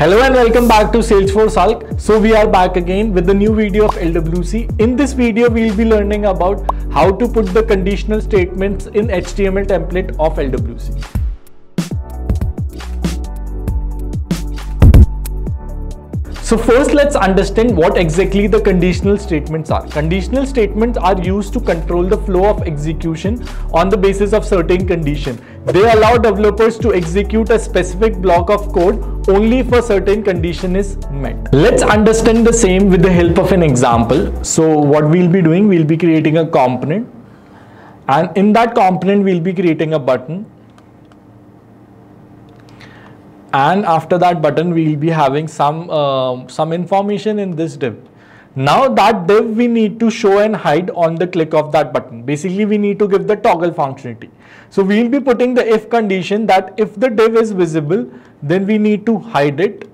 Hello and welcome back to Salesforce Hulk. So we are back again with the new video of LWC. In this video, we'll be learning about how to put the conditional statements in HTML template of LWC. So first, let's understand what exactly the conditional statements are. Conditional statements are used to control the flow of execution on the basis of certain condition. They allow developers to execute a specific block of code only if a certain condition is met. Let's understand the same with the help of an example. So what we'll be doing, we'll be creating a component, and in that component we'll be creating a button. And after that button, we will be having some information in this div. Now that div we need to show and hide on the click of that button. Basically, we need to give the toggle functionality. So we will be putting the if condition that if the div is visible, then we need to hide it.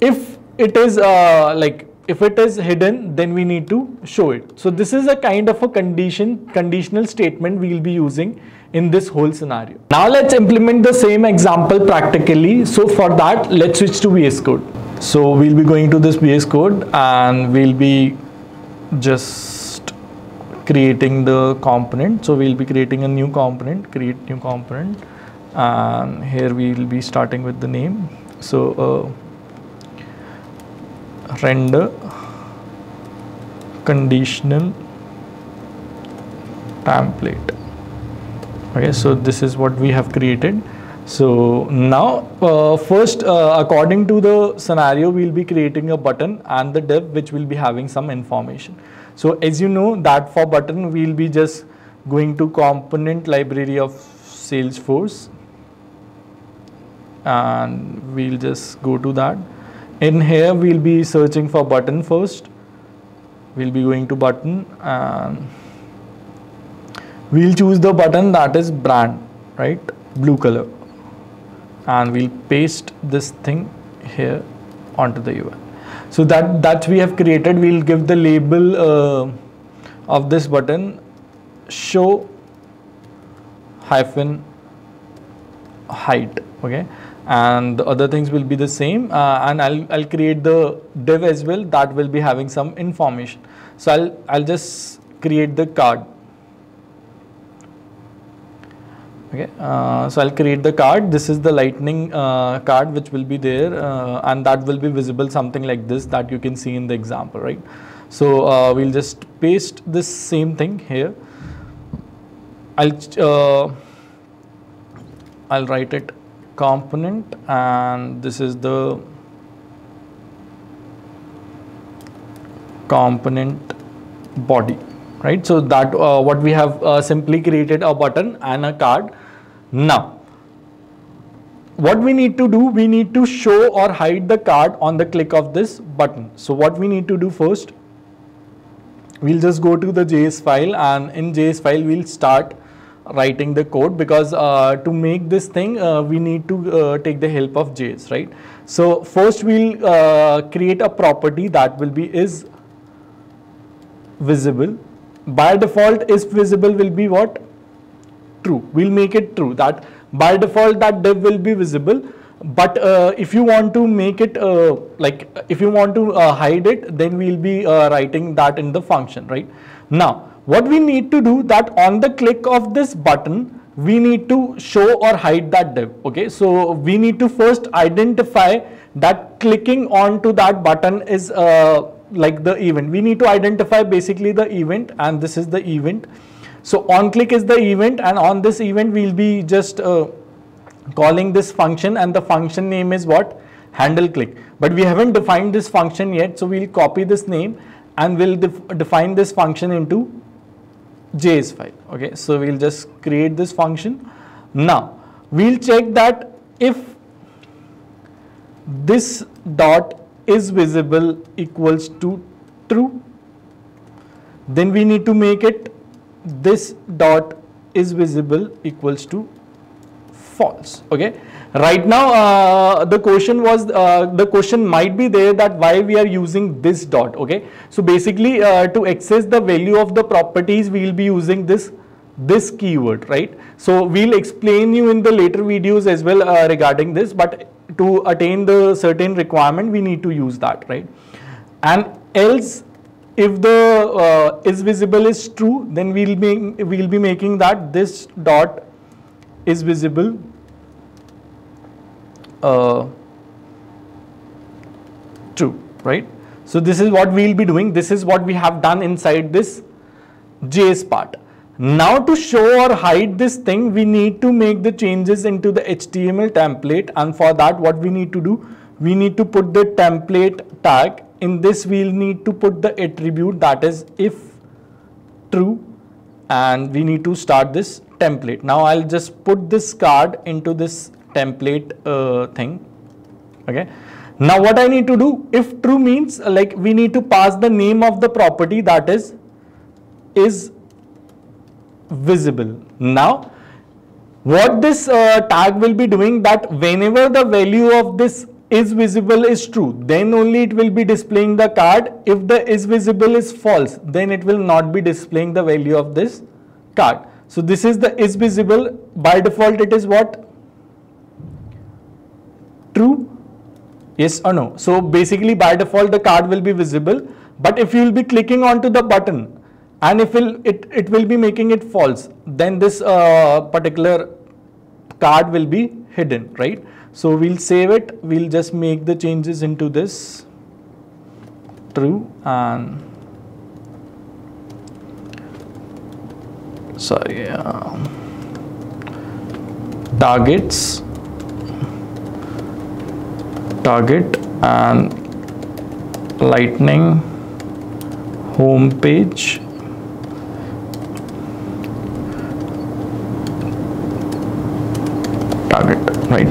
If it is if it is hidden, then we need to show it. So this is a kind of a conditional statement we will be using in this whole scenario. Now let's implement the same example practically. So for that, let's switch to VS Code. So we'll be going to this VS Code and we'll be just creating the component. So we'll be creating a new component, create new component. And here we'll be starting with the name. So Render Conditional Template. Okay, so this is what we have created. So now according to the scenario, we'll be creating a button and the div which will be having some information. So as you know that for button, we'll be just going to component library of Salesforce and we'll just go to that. In here we'll be searching for button first. We'll be going to button and we'll choose the button that is brand, right? Blue color. And we'll paste this thing here onto the UI. So that we have created, we'll give the label of this button show -height, okay? And the other things will be the same, and I'll create the div as well that will be having some information. So I'll just create the card. Okay, so I'll create the card. This is the lightning card which will be there, and that will be visible something like this that you can see in the example, right? So we'll just paste this same thing here. I'll write it component, and this is the component body, right? So that what we have simply created a button and a card. Now what we need to do, we need to show or hide the card on the click of this button. So what we need to do first, we'll just go to the JS file, and in JS file we'll start writing the code, because to make this thing we need to take the help of JS, right? So first we'll create a property that will be is visible. By default, is visible will be what? True. We'll make it true that by default that div will be visible. But if you want to make it if you want to hide it, then we'll be writing that in the function, right? Now what we need to do that on the click of this button, we need to show or hide that div. Okay, so we need to first identify that clicking onto that button is like the event. We need to identify basically the event, and this is the event. So on click is the event, and on this event we'll be just calling this function, and the function name is what? Handle click. But we haven't defined this function yet, so we'll copy this name and we'll define this function into JS file. Okay, so we'll just create this function. Now we'll check that if this dot is visible equals to true, then we need to make it this dot is visible equals to false. Okay, right now the question was might be there that why we are using this dot. Okay, so basically to access the value of the properties we will be using this keyword, right? So we'll explain you in the later videos as well regarding this, but to attain the certain requirement, we need to use that, right? And else, if the is visible is true, then we'll be making that this dot is visible true, right? So this is what we'll be doing. This is what we have done inside this JS part. Now to show or hide this thing, we need to make the changes into the HTML template, and for that what we need to do, we need to put the template tag. In this we'll need to put the attribute, that is if true, and we need to start this template. Now I'll just put this card into this template thing, okay. Now what I need to do, if true means like we need to pass the name of the property, that is visible. Now what this tag will be doing, that whenever the value of this is visible is true, then only it will be displaying the card. If the is visible is false, then it will not be displaying the value of this card. So this is the is visible. By default it is what? True, yes or no. So basically by default the card will be visible, but if you will be clicking onto the button, and if it will be making it false, then this particular card will be hidden, right? So we'll save it. We'll just make the changes into this true, and so yeah, target and lightning home page. Right,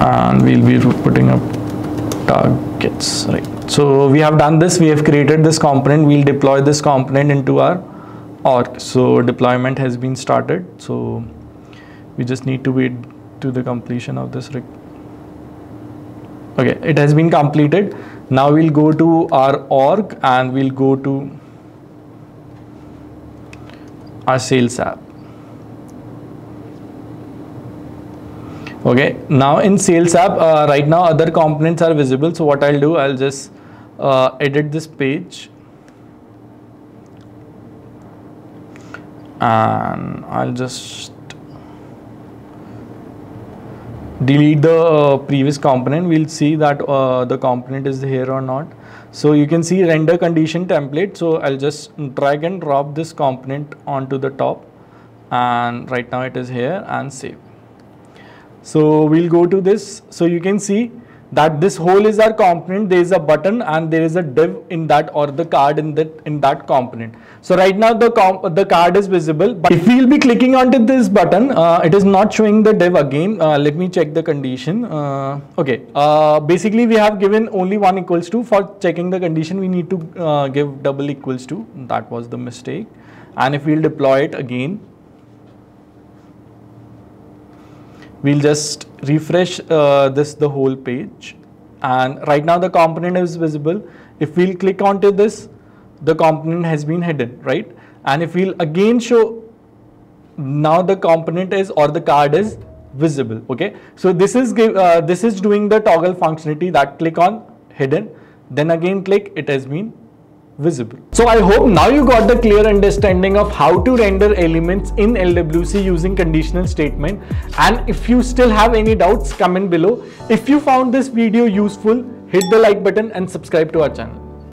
and we'll be putting up targets, right? So we have done this, we have created this component, we'll deploy this component into our org. So deployment has been started, so we just need to wait to the completion of this rig. Okay, it has been completed. Now we'll go to our org and we'll go to our sales app. Okay, now in sales app, right now other components are visible. So what I'll do, I'll just edit this page, and I'll just delete the previous component. We'll see that the component is here or not. So you can see render condition template. So I'll just drag and drop this component onto the top, and right now it is here, and save. So we'll go to this. So you can see that this whole is our component. There is a button and there is a div in that, or the card in that component. So right now the card is visible, but if we'll be clicking onto this button, it is not showing the div again. Let me check the condition. Okay, basically we have given only 1 equals to. For checking the condition, we need to give == that was the mistake. And if we'll deploy it again, we'll just refresh the whole page, and right now the component is visible. If we'll click onto this, the component has been hidden, right? And if we'll again show, now the component is, or the card is visible, okay? So this is doing the toggle functionality, that click on hidden, then again click, it has been visible. So I hope now you got the clear understanding of how to render elements in LWC using conditional statement. And if you still have any doubts, comment below. If you found this video useful, hit the like button and subscribe to our channel.